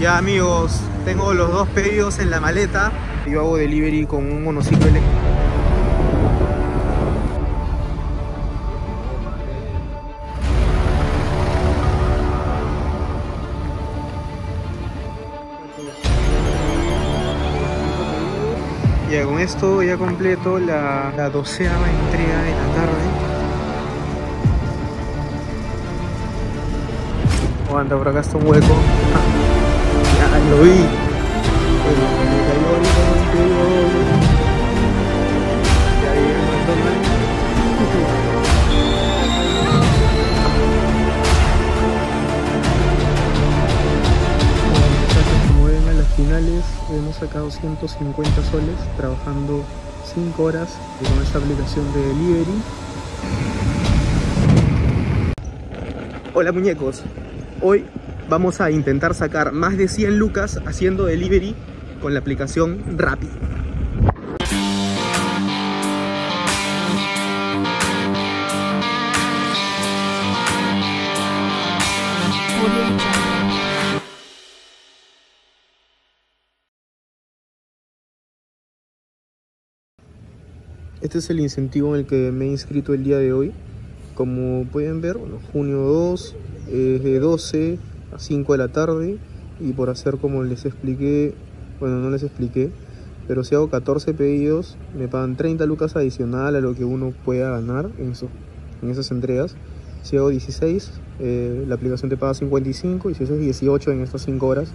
Ya amigos, tengo los dos pedidos en la maleta. Yo hago delivery con un monociclo eléctrico. Ya con esto ya completo la 12ª entrega de la tarde. Aguanta, por acá está un hueco. Ah, ya lo vi. Hemos sacado 150 soles trabajando 5 horas con esta aplicación de delivery. Hola muñecos, hoy vamos a intentar sacar más de 100 lucas haciendo delivery con la aplicación Rappi. Este es el incentivo en el que me he inscrito el día de hoy. Como pueden ver, bueno, junio 2, de 12 a 5 de la tarde. Y por hacer como les expliqué, bueno, no les expliqué, pero si hago 14 pedidos, me pagan 30 lucas adicional a lo que uno pueda ganar en esas entregas. Si hago 16, la aplicación te paga 55, y si haces 18 en estas 5 horas,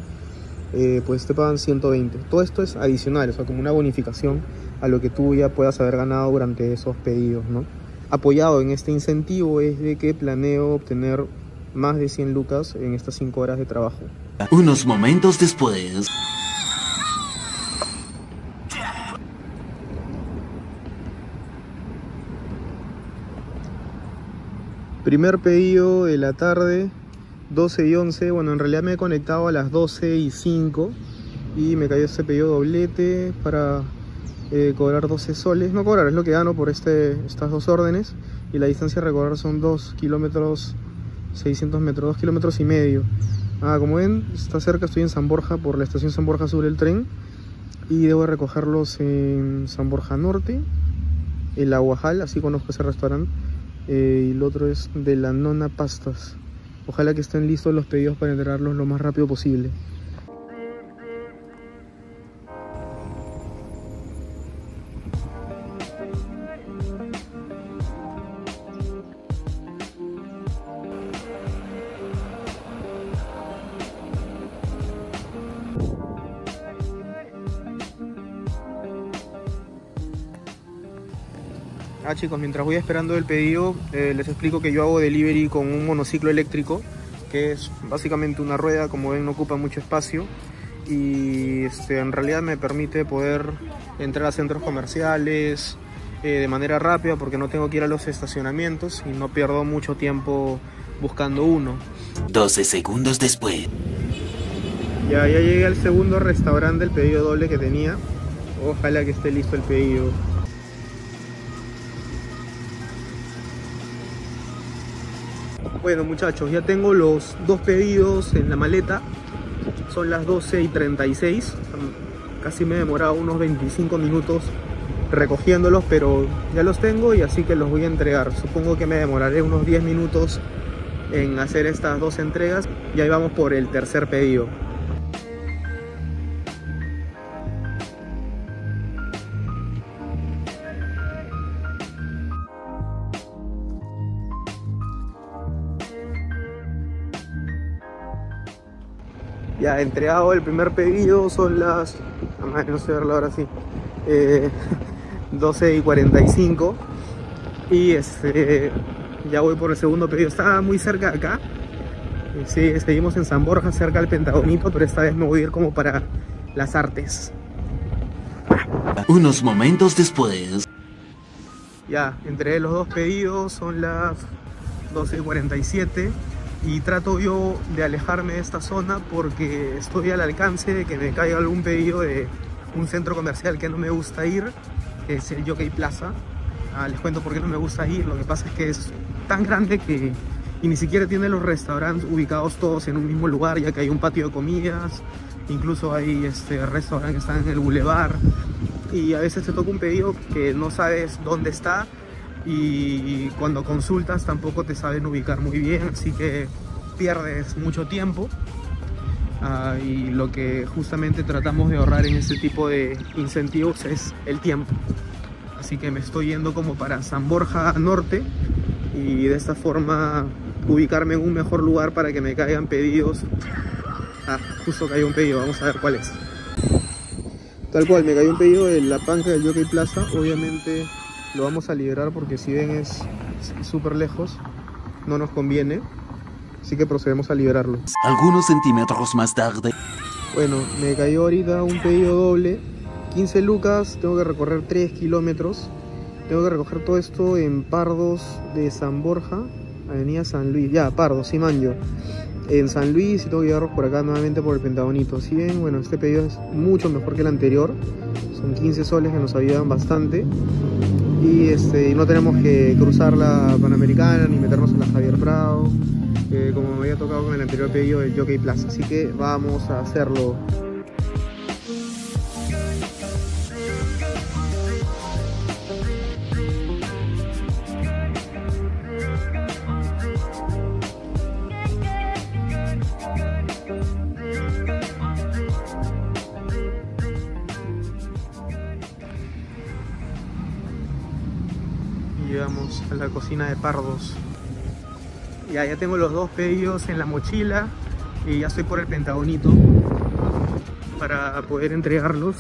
pues te pagan 120. Todo esto es adicional, o sea, como una bonificación a lo que tú ya puedas haber ganado durante esos pedidos, ¿no? Apoyado en este incentivo es de que planeo obtener más de 100 lucas en estas 5 horas de trabajo. Unos momentos después. Primer pedido de la tarde. 12 y 11, bueno, en realidad me he conectado a las 12 y 5 y me cayó este pedido doblete para cobrar 12 soles, no cobrar, es lo que gano por estas dos órdenes, y la distancia a recorrer son 2 kilómetros 600 metros, 2 kilómetros y medio. Como ven, está cerca, estoy en San Borja, por la estación San Borja sobre el tren, y debo recogerlos en San Borja Norte, el Aguajal, así conozco ese restaurante, y el otro es de La Nona Pastas. Ojalá que estén listos los pedidos para entregarlos lo más rápido posible. Chicos, mientras voy esperando el pedido, les explico que yo hago delivery con un monociclo eléctrico, que es básicamente una rueda, como ven no ocupa mucho espacio, y en realidad me permite poder entrar a centros comerciales de manera rápida, porque no tengo que ir a los estacionamientos y no pierdo mucho tiempo buscando uno. 12 segundos después. Ya llegué al segundo restaurante del pedido doble que tenía. Ojalá que esté listo el pedido. Bueno muchachos, ya tengo los dos pedidos en la maleta, son las 12 y 36, casi me he demorado unos 25 minutos recogiéndolos, pero ya los tengo y así que los voy a entregar. Supongo que me demoraré unos 10 minutos en hacer estas dos entregas y ahí vamos por el tercer pedido. Ya entregado el primer pedido, son las... no sé verlo ahora sí. 12 y 45. Y ya voy por el segundo pedido. Estaba muy cerca de acá. Sí, seguimos en San Borja, cerca del Pentagonito, pero esta vez me voy a ir como para las artes. Unos momentos después. Ya, entregué los dos pedidos, son las 12 y 47. Y trato yo de alejarme de esta zona porque estoy al alcance de que me caiga algún pedido de un centro comercial que no me gusta ir, que es el Jockey Plaza. Les cuento por qué no me gusta ir, lo que pasa es que es tan grande que y ni siquiera tiene los restaurantes ubicados todos en un mismo lugar, ya que hay un patio de comidas, incluso hay restaurantes que están en el bulevar, y a veces te toca un pedido que no sabes dónde está y cuando consultas tampoco te saben ubicar muy bien, así que pierdes mucho tiempo. Y lo que justamente tratamos de ahorrar en este tipo de incentivos es el tiempo. Así que me estoy yendo como para San Borja Norte y de esta forma ubicarme en un mejor lugar para que me caigan pedidos. Ah, justo cayó un pedido, vamos a ver cuál es. Tal cual, me cayó un pedido de la panca del Jockey Plaza. Obviamente lo vamos a liberar porque si ven es súper lejos, no nos conviene. Así que procedemos a liberarlo. Algunos centímetros más tarde. Bueno, me cayó ahorita un pedido doble. 15 lucas, tengo que recorrer 3 kilómetros. Tengo que recoger todo esto en Pardos de San Borja, Avenida San Luis. Ya, Pardos, Simanyo. En San Luis y tengo que llevarlos por acá nuevamente por el Pentagonito. Si ven, bueno, este pedido es mucho mejor que el anterior. Son 15 soles que nos ayudan bastante. Y no tenemos que cruzar la Panamericana ni meternos en la Javier Prado, como me había tocado con el anterior pedido del Jockey Plaza, así que vamos a hacerlo. Llegamos a la cocina de Pardos. Ya tengo los dos pedidos en la mochila y ya estoy por el Pentagonito para poder entregarlos.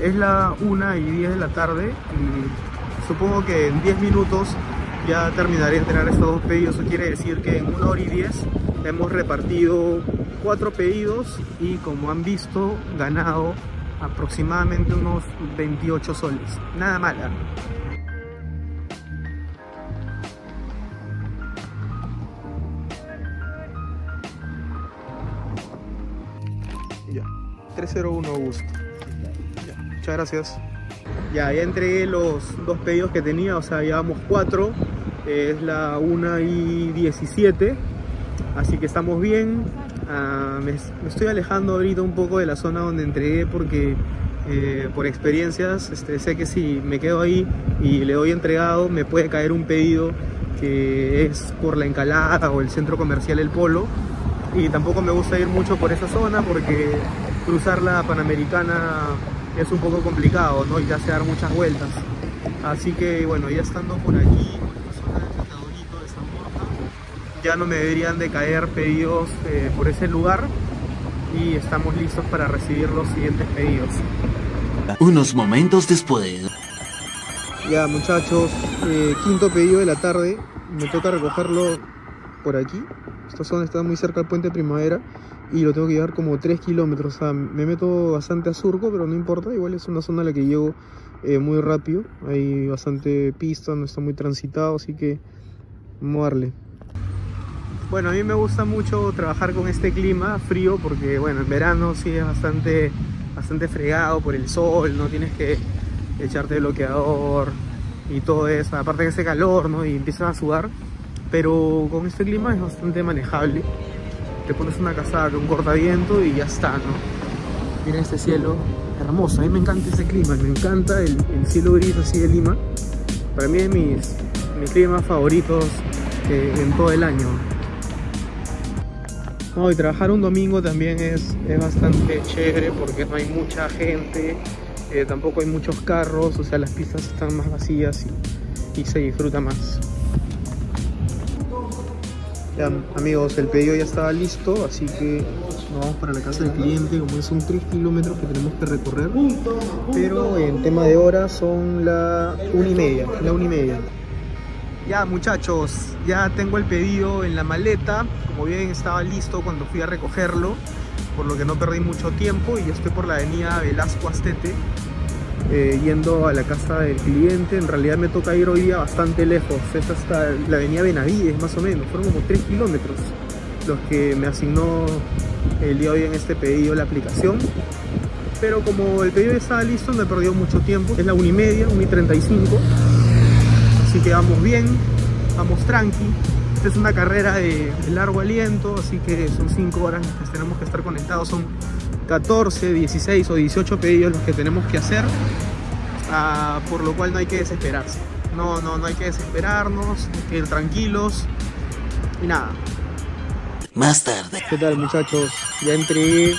Es la 1:10 de la tarde y supongo que en 10 minutos ya terminaré de entregar estos dos pedidos. Eso quiere decir que en 1:10 hemos repartido 4 pedidos y, como han visto, ganado aproximadamente unos 28 soles. Nada mala. Ya, 301 Augusto. Ya, muchas gracias. Ya entregué los dos pedidos que tenía, o sea, llevamos 4. Es la 1:17, así que estamos bien. Me estoy alejando ahorita un poco de la zona donde entregué porque por experiencias sé que si me quedo ahí y le doy entregado me puede caer un pedido que es por la Encalada o el centro comercial El Polo. Y tampoco me gusta ir mucho por esa zona porque cruzar la Panamericana es un poco complicado, ¿no? Y te hace dar muchas vueltas. Así que bueno, ya estando por aquí, por la zona del Pentagonito de San Borja, ya no me deberían de caer pedidos por ese lugar y estamos listos para recibir los siguientes pedidos. Unos momentos después. Ya muchachos, quinto pedido de la tarde, me toca recogerlo por aquí. Esta zona está muy cerca del Puente de Primavera y lo tengo que llevar como 3 kilómetros. O sea, me meto bastante a Surco, pero no importa. Igual es una zona a la que llego muy rápido. Hay bastante pista, no está muy transitado, así que vamos a darle. Bueno, a mí me gusta mucho trabajar con este clima frío porque, bueno, en verano sí es bastante fregado por el sol, no tienes que echarte bloqueador y todo eso. Aparte que hace calor, ¿no? Y empiezas a sudar. Pero con este clima es bastante manejable. Te pones una casaca, un cortaviento y ya está, ¿no? Miren este cielo hermoso. A mí me encanta ese clima, me encanta el cielo gris así de Lima. Para mí es mis climas favoritos en todo el año. No, y trabajar un domingo también es bastante chévere porque no hay mucha gente, tampoco hay muchos carros, o sea, las pistas están más vacías y se disfruta más. Ya, amigos, el pedido ya estaba listo, así que nos vamos para la casa del cliente. Como son 3 kilómetros que tenemos que recorrer, pero en tema de horas son la 1:30. Ya muchachos, ya tengo el pedido en la maleta. Como bien, estaba listo cuando fui a recogerlo, por lo que no perdí mucho tiempo y ya estoy por la avenida Velasco Astete yendo a la casa del cliente. En realidad me toca ir hoy día bastante lejos. Es hasta la avenida Benavides más o menos. Fueron como 3 kilómetros los que me asignó el día de hoy en este pedido la aplicación. Pero como el pedido ya estaba listo, me perdió mucho tiempo. Es la 1:30, 1:35. Así que vamos bien, vamos tranqui. Esta es una carrera de largo aliento, así que son 5 horas las que tenemos que estar conectados. Son 14, 16 o 18 pedidos los que tenemos que hacer, por lo cual no hay que desesperarse. No hay que desesperarnos, hay que ir tranquilos y nada. Más tarde. ¿Qué tal, muchachos? Ya entregué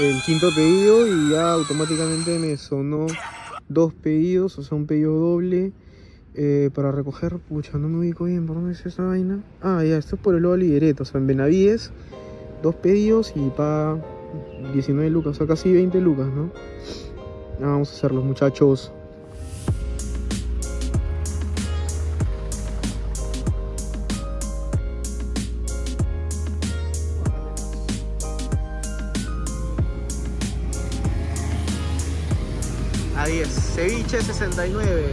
el 5.º pedido y ya automáticamente me sonó 2 pedidos, o sea, un pedido doble. Para recoger, pucha, no me ubico bien, ¿por dónde es esa vaina? Ah, ya, esto es por el Oa Lidereto, o sea, en Benavides, 2 pedidos y paga 19 lucas, o sea, casi 20 lucas, ¿no? Ah, vamos a hacerlos, muchachos. A 10, ceviche 69.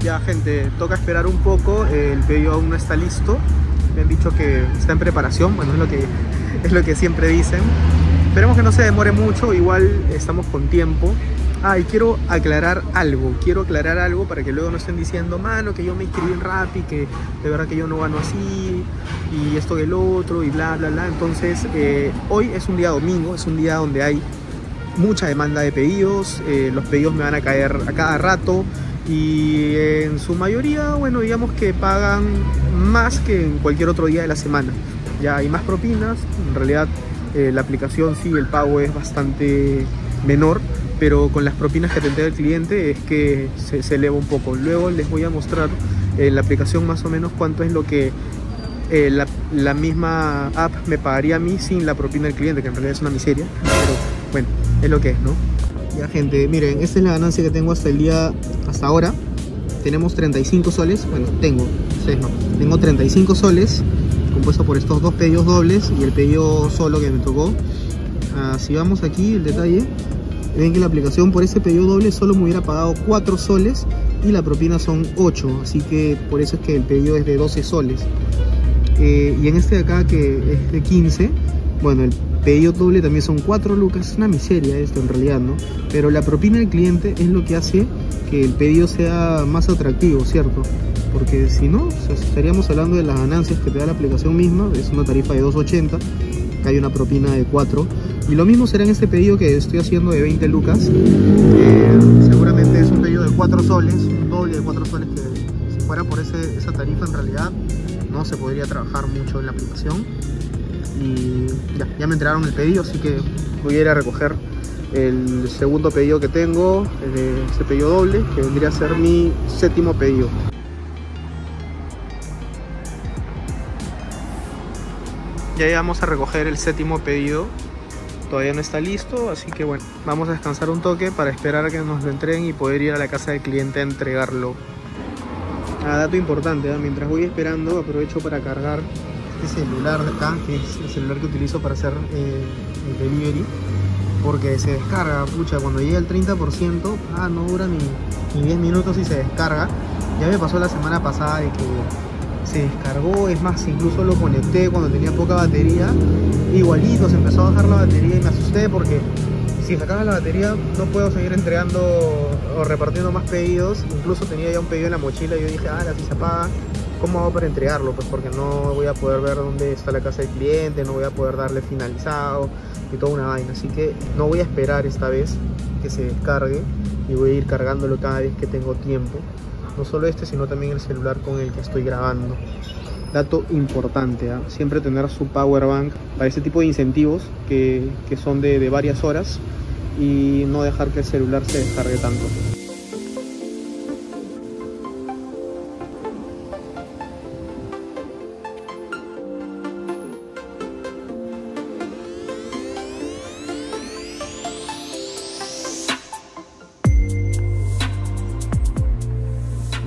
Ya, gente, toca esperar un poco, el pedido aún no está listo. Me han dicho que está en preparación, bueno, es lo que siempre dicen. Esperemos que no se demore mucho, igual estamos con tiempo. Ah, y quiero aclarar algo para que luego no estén diciendo, mano, que yo me inscribí en Rappi, que de verdad que yo no gano así, y esto del otro, y bla, bla, bla. Entonces, hoy es un día domingo, es un día donde hay mucha demanda de pedidos, los pedidos me van a caer a cada rato. Y en su mayoría, bueno, digamos que pagan más que en cualquier otro día de la semana. Ya hay más propinas, en realidad la aplicación sí, el pago es bastante menor, pero con las propinas que te entrega el cliente es que se eleva un poco. Luego les voy a mostrar en la aplicación más o menos cuánto es lo que la misma app me pagaría a mí sin la propina del cliente, que en realidad es una miseria, pero bueno, es lo que es, ¿no? Ya, gente, miren, esta es la ganancia que tengo hasta ahora. Tenemos 35 soles, bueno, tengo 35 soles, compuesto por estos 2 pedidos dobles y el pedido solo que me tocó. Si vamos aquí, el detalle, ven que la aplicación por ese pedido doble solo me hubiera pagado 4 soles y la propina son 8, así que por eso es que el pedido es de 12 soles. Y en este de acá, que es de 15, bueno, el pedido doble también son 4 lucas, es una miseria esto en realidad, ¿no? Pero la propina del cliente es lo que hace que el pedido sea más atractivo, ¿cierto? Porque si no, o sea, estaríamos hablando de las ganancias que te da la aplicación misma, es una tarifa de 2.80, acá hay una propina de 4, y lo mismo será en este pedido que estoy haciendo de 20 lucas, seguramente es un pedido de 4 soles, un doble de 4 soles que si fuera por esa tarifa en realidad no se podría trabajar mucho en la aplicación. Y ya me entregaron el pedido, así que voy a ir a recoger el segundo pedido que tengo, ese pedido doble, que vendría a ser mi 7.º pedido. Ya llegamos a recoger el 7.º pedido, todavía no está listo, así que bueno, vamos a descansar un toque para esperar a que nos lo entreguen y poder ir a la casa del cliente a entregarlo. Dato importante, mientras voy esperando aprovecho para cargar este celular de acá, que es el celular que utilizo para hacer el delivery, porque se descarga, pucha, cuando llega al 30%, no dura ni 10 minutos y se descarga. Ya me pasó la semana pasada de que se descargó, es más, incluso lo conecté cuando tenía poca batería, igualito, se empezó a bajar la batería y me asusté porque si se acaba la batería no puedo seguir entregando o repartiendo más pedidos. Incluso tenía ya un pedido en la mochila y yo dije, si se apaga, ¿cómo hago para entregarlo? Pues porque no voy a poder ver dónde está la casa del cliente, no voy a poder darle finalizado y toda una vaina. Así que no voy a esperar esta vez que se descargue y voy a ir cargándolo cada vez que tengo tiempo. No solo este, sino también el celular con el que estoy grabando. Dato importante, siempre tener su power bank para este tipo de incentivos que son de varias horas y no dejar que el celular se descargue tanto.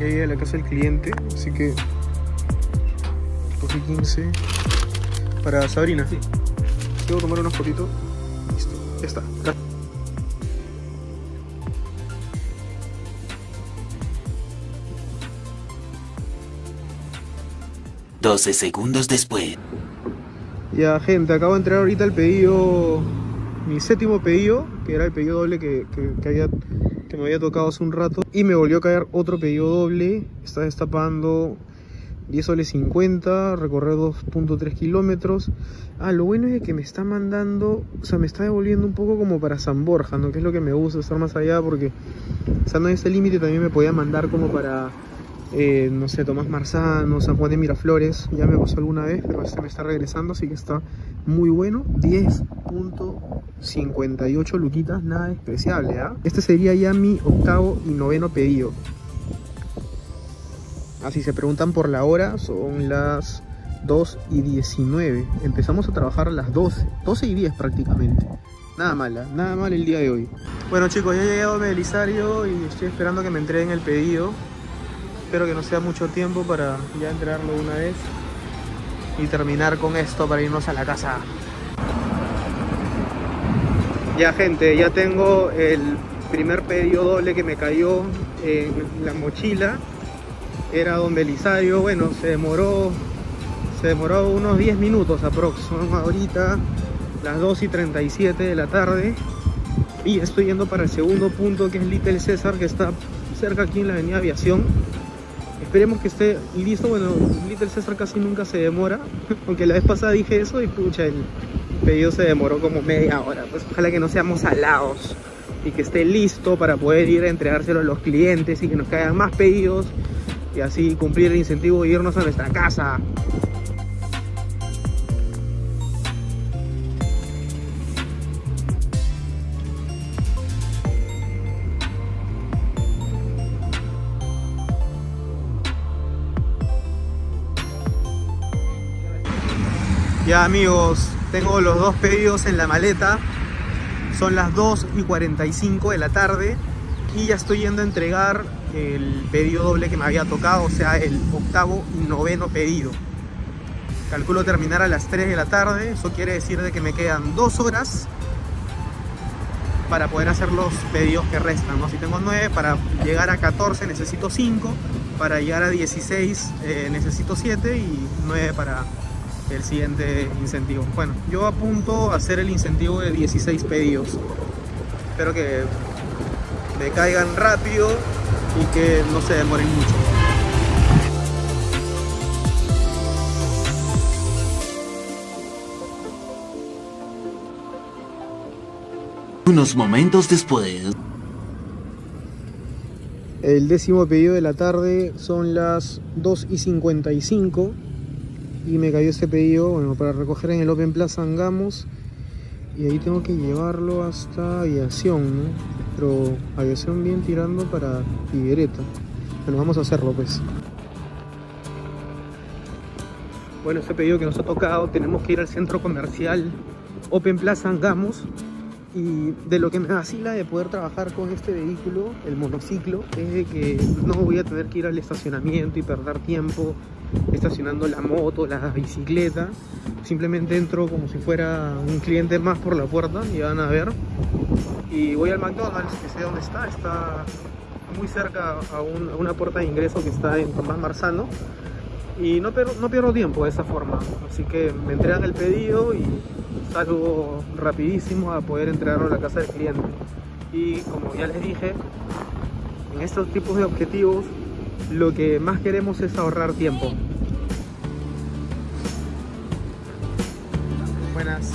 A la casa del cliente, así que cogí 15 para Sabrina. Sí. Debo tomar unos fotitos. Listo, ya está. Gracias. 12 segundos después. Ya, gente, acabo de entrar ahorita el pedido, mi 7.º pedido, que era el pedido doble que me había tocado hace un rato, y me volvió a caer otro pedido doble. Está destapando $10.50, recorrer 2.3 kilómetros. Ah, lo bueno es que me está mandando, o sea, me está devolviendo un poco como para San Borja, ¿no? Que es lo que me gusta, estar más allá, porque estando en ese límite también me podía mandar como para, no sé, Tomás Marzano, San Juan de Miraflores. Ya me pasó alguna vez, pero este me está regresando, así que está muy bueno. 10.58 luquitas, nada despreciable, ¿ah? Este sería ya mi octavo y noveno pedido. Así se preguntan por la hora, son las 2:19. Empezamos a trabajar a las 12, 12:10 prácticamente. Nada mal el día de hoy. Bueno chicos, ya he llegado a Belisario y estoy esperando que me entreguen el pedido. Espero que no sea mucho tiempo para ya entregarlo una vez y terminar con esto para irnos a la casa. Ya gente, ya tengo el primer pedido doble que me cayó en la mochila. Era don Belisario, bueno, se demoró unos 10 minutos aproximadamente. Ahorita las 2:37 de la tarde. Y estoy yendo para el segundo punto, que es Little Caesars, que está cerca aquí en la avenida Aviación. Esperemos que esté listo. Bueno, Little Caesars casi nunca se demora, aunque la vez pasada dije eso y pucha, el pedido se demoró como media hora. Pues ojalá que no seamos alados y que esté listo para poder ir a entregárselo a los clientes y que nos caigan más pedidos. Y así cumplir el incentivo e irnos a nuestra casa. Ya amigos, tengo los dos pedidos en la maleta. Son las 2:45 de la tarde. Y ya estoy yendo a entregar el pedido doble que me había tocado, o sea, el octavo y noveno pedido. Calculo terminar a las 3 de la tarde. Eso quiere decir de que me quedan 2 horas para poder hacer los pedidos que restan, ¿no? Si tengo 9, para llegar a 14 necesito 5, para llegar a 16 necesito 7 y 9 para el siguiente incentivo. Bueno, yo apunto a hacer el incentivo de 16 pedidos. Espero que me caigan rápido y que no se demoren mucho. Unos momentos después. El décimo pedido de la tarde, son las 2:55 y me cayó este pedido, bueno, para recoger en el Open Plaza Angamos, y ahí tengo que llevarlo hasta Aviación, ¿no? Pero Aviación bien tirando para Tibereta. Bueno, vamos a hacerlo pues. Bueno, este pedido que nos ha tocado, tenemos que ir al centro comercial Open Plaza Angamos. Y de lo que me vacila de poder trabajar con este vehículo, el monociclo, es de que no voy a tener que ir al estacionamiento y perder tiempo estacionando la moto, la bicicleta. Simplemente entro como si fuera un cliente más por la puerta y van a ver. Y voy al McDonald's, que sé dónde está, está muy cerca a una puerta de ingreso que está en Tomás Marzano. Y no pierdo tiempo de esa forma. Así que me entregan el pedido y salgo rapidísimo a poder entregarlo a la casa del cliente. Y como ya les dije, en estos tipos de objetivos lo que más queremos es ahorrar tiempo. Buenas.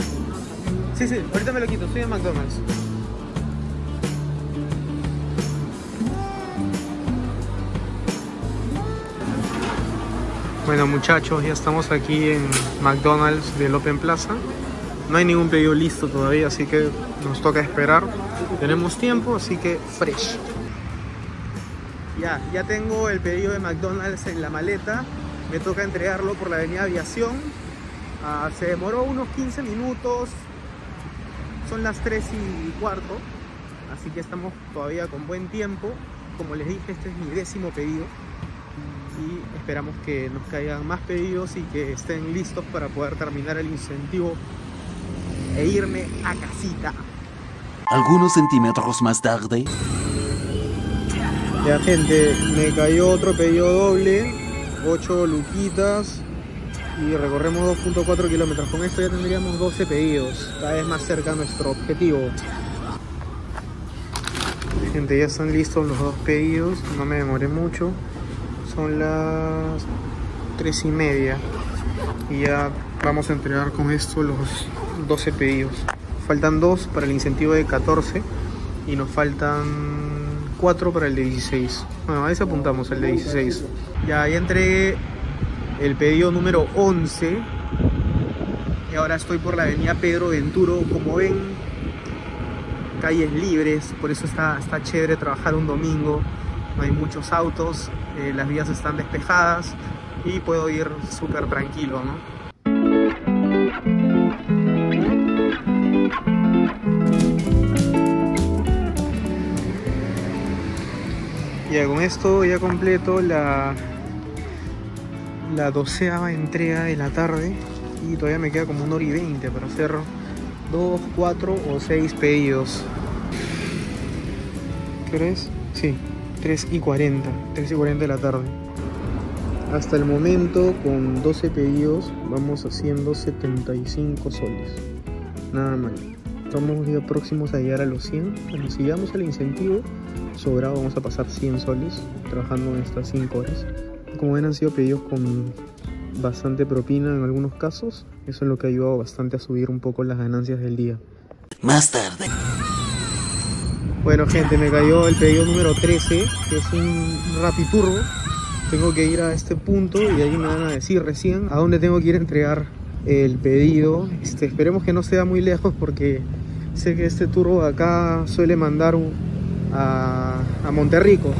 Sí, sí, ahorita me lo quito, estoy en McDonald's. Bueno muchachos, ya estamos aquí en McDonald's del Open Plaza. No hay ningún pedido listo todavía, así que nos toca esperar. Tenemos tiempo, así que fresh. Ya tengo el pedido de McDonald's en la maleta. Me toca entregarlo por la avenida Aviación. Se demoró unos 15 minutos. Son las 3:15. Así que estamos todavía con buen tiempo. Como les dije, este es mi décimo pedido. Y esperamos que nos caigan más pedidos y que estén listos para poder terminar el incentivo e irme a casita. Algunos centímetros más tarde. Ya gente, me cayó otro pedido doble, 8 luquitas y recorremos 2.4 kilómetros. Con esto ya tendríamos 12 pedidos, cada vez más cerca de nuestro objetivo. Gente, ya están listos los dos pedidos, no me demoré mucho. Son las 3:30 y ya vamos a entregar con esto los 12 pedidos. Faltan 2 para el incentivo de 14 y nos faltan 4 para el de 16. Bueno, a ese apuntamos, el de 16. Ya entregué el pedido número 11 y ahora estoy por la avenida Pedro Venturo. Como ven, calles libres, por eso está chévere trabajar un domingo. No hay muchos autos, las vías están despejadas y puedo ir súper tranquilo, ¿no? Ya con esto ya completo la 12ª entrega de la tarde y todavía me queda como 1:20 para hacer 2, 4 o 6 pedidos. ¿Qué hora es? Sí, 3:40, 3:40 de la tarde. Hasta el momento con 12 pedidos vamos haciendo 75 soles. Nada mal. Estamos ya próximos a llegar a los 100. Bueno, si llegamos al incentivo sobrado vamos a pasar 100 soles trabajando en estas 5 horas. Como ven, han sido pedidos con bastante propina en algunos casos. Eso es lo que ha ayudado bastante a subir un poco las ganancias del día. Más tarde. Bueno gente, me cayó el pedido número 13, que es un Rappi Turbo. Tengo que ir a este punto y ahí me van a decir recién a dónde tengo que ir a entregar el pedido. Esperemos que no sea muy lejos, porque sé que este turbo acá suele mandar a Monterrico,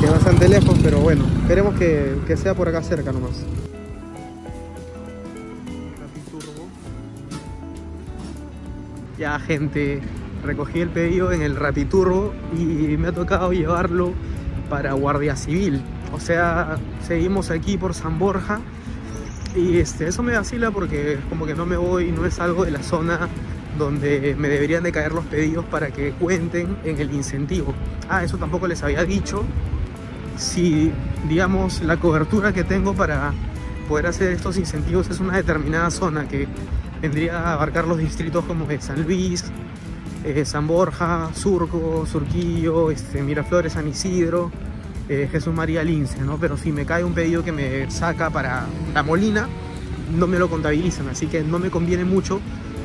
que es bastante lejos, pero bueno, esperemos que sea por acá cerca nomás. Ya gente, recogí el pedido en el Rappi Turbo y me ha tocado llevarlo para Guardia Civil. O sea, seguimos aquí por San Borja y eso me vacila porque como que no me voy, no es algo de la zona donde me deberían de caer los pedidos para que cuenten en el incentivo. Ah, eso tampoco les había dicho. Si, digamos, la cobertura que tengo para poder hacer estos incentivos es una determinada zona que vendría a abarcar los distritos como de San Luis, San Borja, Surco, Surquillo, Miraflores, San Isidro, Jesús María, Lince, ¿no? Pero si me cae un pedido que me saca para La Molina, no me lo contabilizan, así que no me conviene mucho,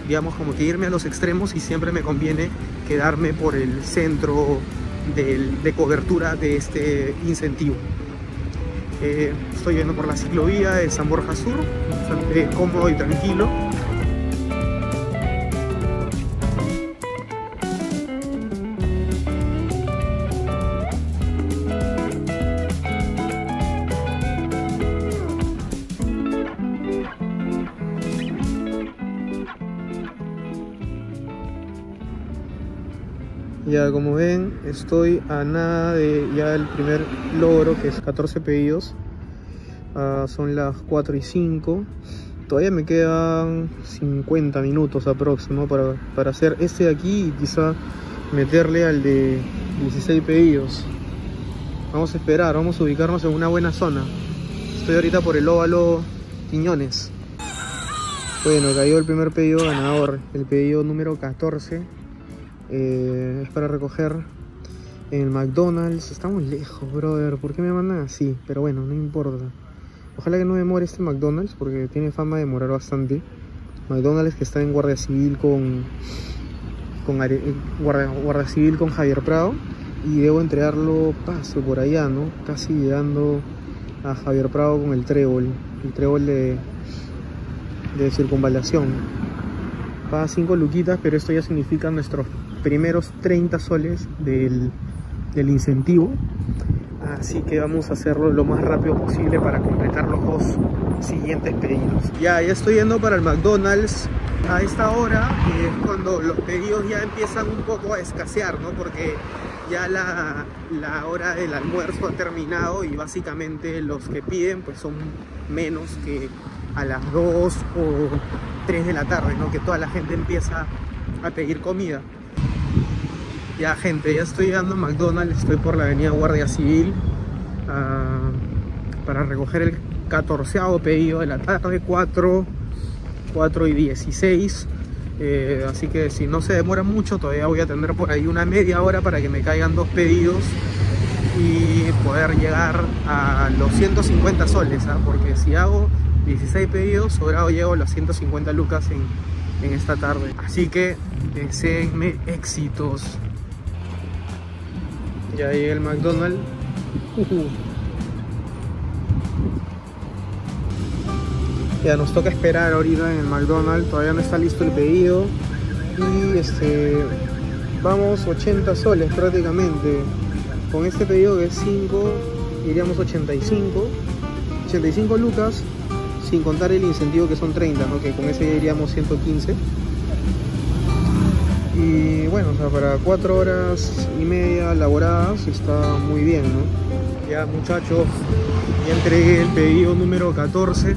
digamos, como que irme a los extremos, y siempre me conviene quedarme por el centro de cobertura de este incentivo. Estoy yendo por la ciclovía de San Borja Sur, bastante cómodo y tranquilo. Ya como ven, estoy a nada de ya el primer logro, que es 14 pedidos. Son las 4:05. Todavía me quedan 50 minutos aproximadamente para hacer este de aquí y quizá meterle al de 16 pedidos. Vamos a esperar, vamos a ubicarnos en una buena zona. Estoy ahorita por el óvalo Quiñones. Bueno, cayó el primer pedido ganador, el pedido número 14. Es para recoger en el McDonald's. Estamos lejos, brother, ¿por qué me mandan así? Pero bueno, no importa. Ojalá que no demore este McDonald's, porque tiene fama de demorar bastante. McDonald's que está en Guardia Civil Guardia Civil con Javier Prado. Y debo entregarlo paso por allá, ¿no? Casi llegando a Javier Prado con el trébol. El trébol de circunvalación. Paga 5 luquitas, pero esto ya significa nuestros primeros 30 soles del incentivo, así que vamos a hacerlo lo más rápido posible para completar los 2 siguientes pedidos. Ya estoy yendo para el McDonald's. A esta hora es cuando los pedidos ya empiezan un poco a escasear, ¿no? Porque ya la hora del almuerzo ha terminado y básicamente los que piden pues son menos que a las 2 o 3 de la tarde, ¿no? Que toda la gente empieza a pedir comida. Ya gente, ya estoy llegando a McDonald's, estoy por la avenida Guardia Civil para recoger el 14º pedido de la tarde, 4:16. Así que si no se demora mucho, todavía voy a tener por ahí una media hora para que me caigan 2 pedidos y poder llegar a los 150 soles, ¿ah? Porque si hago 16 pedidos, sobrado llego a los 150 lucas en esta tarde. Así que deseenme éxitos. Ya llegué el McDonald's. Ya nos toca esperar ahorita en el McDonald's, todavía no está listo el pedido. Y vamos 80 soles prácticamente. Con este pedido de 5, iríamos 85. 85 lucas, sin contar el incentivo que son 30, ¿no? Que con ese iríamos 115. Y bueno, o sea, para 4 horas y media laboradas está muy bien, ¿no? Ya muchachos, ya entregué el pedido número 14.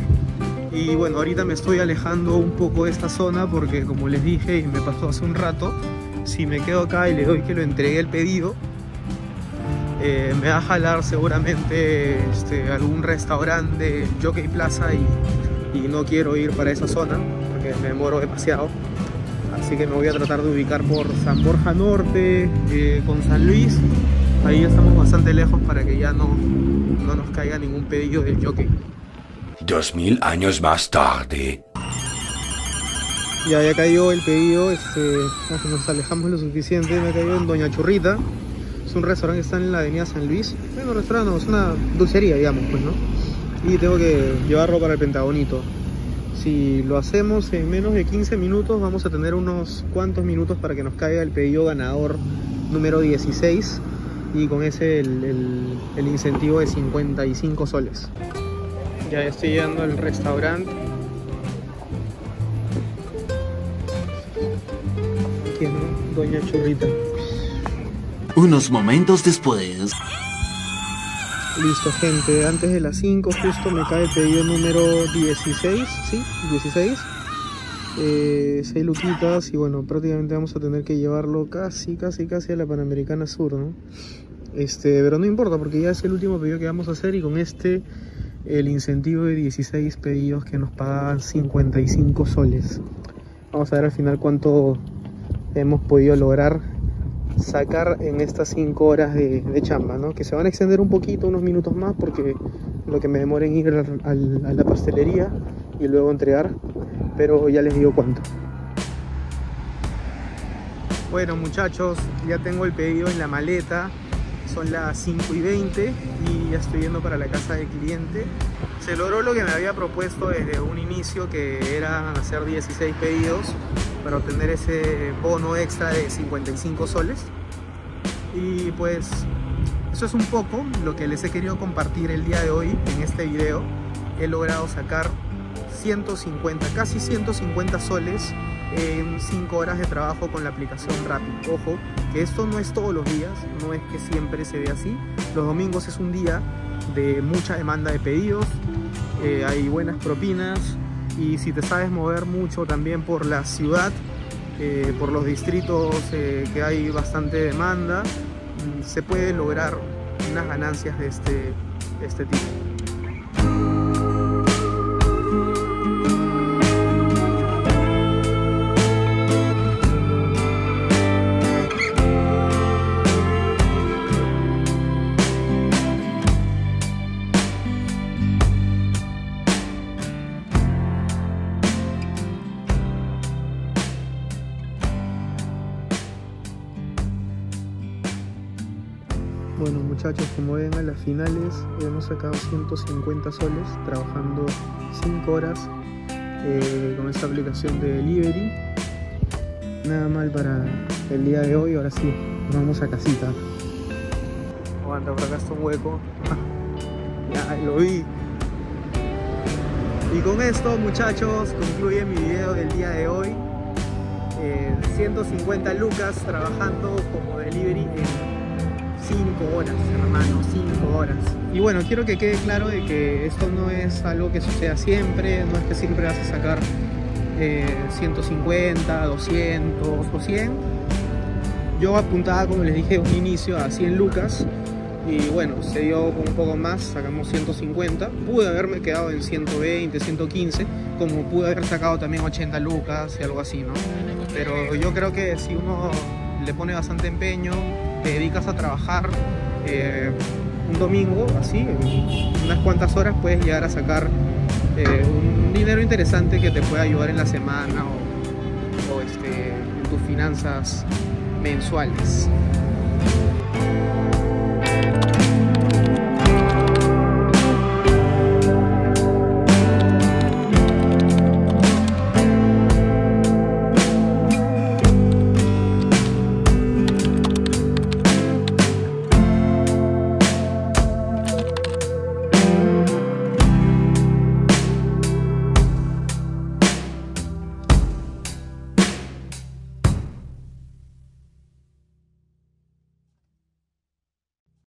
Y bueno, ahorita me estoy alejando un poco de esta zona porque, como les dije y me pasó hace un rato, si me quedo acá y le doy que lo entregué el pedido, me va a jalar seguramente algún restaurante, Jockey Plaza, y no quiero ir para esa zona porque me demoro demasiado. Así que me voy a tratar de ubicar por San Borja Norte, con San Luis. Ahí estamos bastante lejos para que ya no nos caiga ningún pedido del Jockey. 2000 años más tarde. Ya cayó el pedido, nos alejamos lo suficiente, me ha caído en Doña Churrita. Es un restaurante que está en la avenida San Luis. Bueno, restaurante no, es una dulcería, digamos, pues, ¿no? Y tengo que llevarlo para el Pentagonito. Si lo hacemos en menos de 15 minutos, vamos a tener unos cuantos minutos para que nos caiga el pedido ganador número 16. Y con ese el incentivo de 55 soles. Ya estoy llegando al restaurante. Doña Churrita. Unos momentos después. Listo, gente, antes de las 5 justo me cae el pedido número 16, ¿sí? 16. 6 luquitas y bueno, prácticamente vamos a tener que llevarlo casi a la Panamericana Sur, ¿no? Pero no importa porque ya es el último pedido que vamos a hacer y con este el incentivo de 16 pedidos que nos pagan 55 soles. Vamos a ver al final cuánto hemos podido lograr sacar en estas 5 horas de chamba, ¿no? Que se van a extender un poquito, unos minutos más, porque lo que me demora en ir a la pastelería y luego entregar, pero ya les digo cuánto. Bueno muchachos, ya tengo el pedido en la maleta, son las 5:20 y ya estoy yendo para la casa del cliente. Se logró lo que me había propuesto desde un inicio, que era hacer 16 pedidos para obtener ese bono extra de 55 soles. Y pues eso es un poco lo que les he querido compartir el día de hoy en este video. He logrado sacar 150, casi 150 soles en 5 horas de trabajo con la aplicación Rappi. Ojo, que esto no es todos los días, no es que siempre se ve así. Los domingos es un día de mucha demanda de pedidos, hay buenas propinas. Y si te sabes mover mucho también por la ciudad, por los distritos que hay bastante demanda, se puede lograr unas ganancias de este tipo. Bueno muchachos, como ven, a las finales hemos sacado 150 soles trabajando 5 horas con esta aplicación de delivery. Nada mal para el día de hoy. Ahora sí, nos vamos a casita. Aguanta, por acá está un hueco. Ya lo vi. Y con esto muchachos concluye mi video del día de hoy. 150 lucas trabajando como delivery en 5 horas, hermano, 5 horas. Y bueno, quiero que quede claro de que esto no es algo que suceda siempre, no es que siempre vas a sacar 150, 200 o 100. Yo apuntaba, como les dije, un inicio a 100 lucas y bueno, se dio con un poco más, sacamos 150. Pude haberme quedado en 120, 115, como pude haber sacado también 80 lucas y algo así, ¿no? Pero yo creo que si uno le pone bastante empeño, te dedicas a trabajar un domingo, así, en unas cuantas horas puedes llegar a sacar un dinero interesante que te pueda ayudar en la semana o en tus finanzas mensuales.